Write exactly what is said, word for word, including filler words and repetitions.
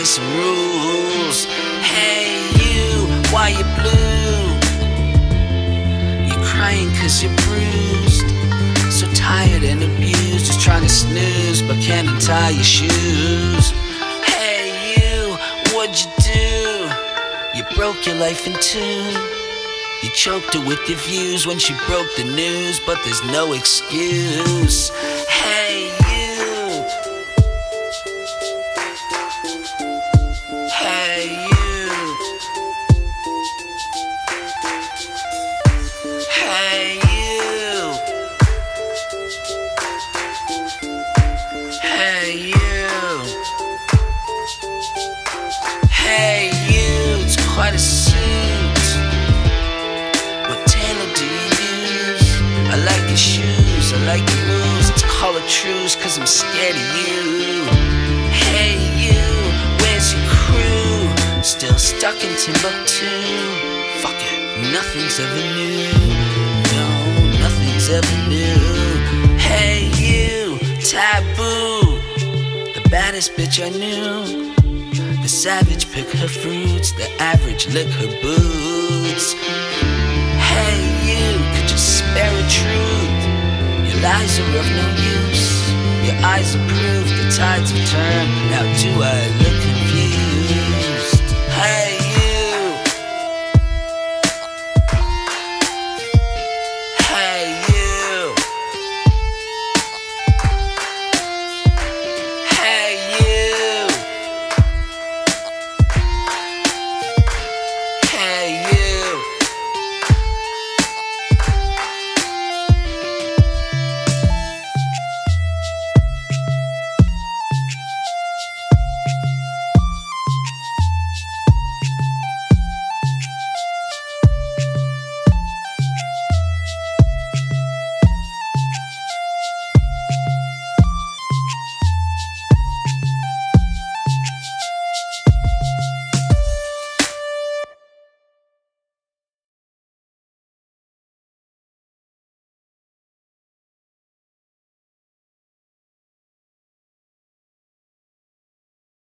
nice rules. Hey you, why you blue? You're crying cause you're bruised, so tired and abused, just trying to snooze but can't untie your shoes. Hey you, what'd you do? You broke your life in two. You choked her with your views when she broke the news, but there's no excuse. Hey you, hey you, hey you, hey you, hey you. It's quite a scene. I like your shoes, I like your moves. Let's call it truce, cause I'm scared of you. Hey you, where's your crew? Still stuck in Timbuktu. Fuck it, nothing's ever new. No, nothing's ever new. Hey you, taboo. The baddest bitch I knew. The savage pick her fruits, the average lick her boots. Hey you, could you spare a truth? Your lies are of no use. Your eyes approve, the tides have turned. Now do I look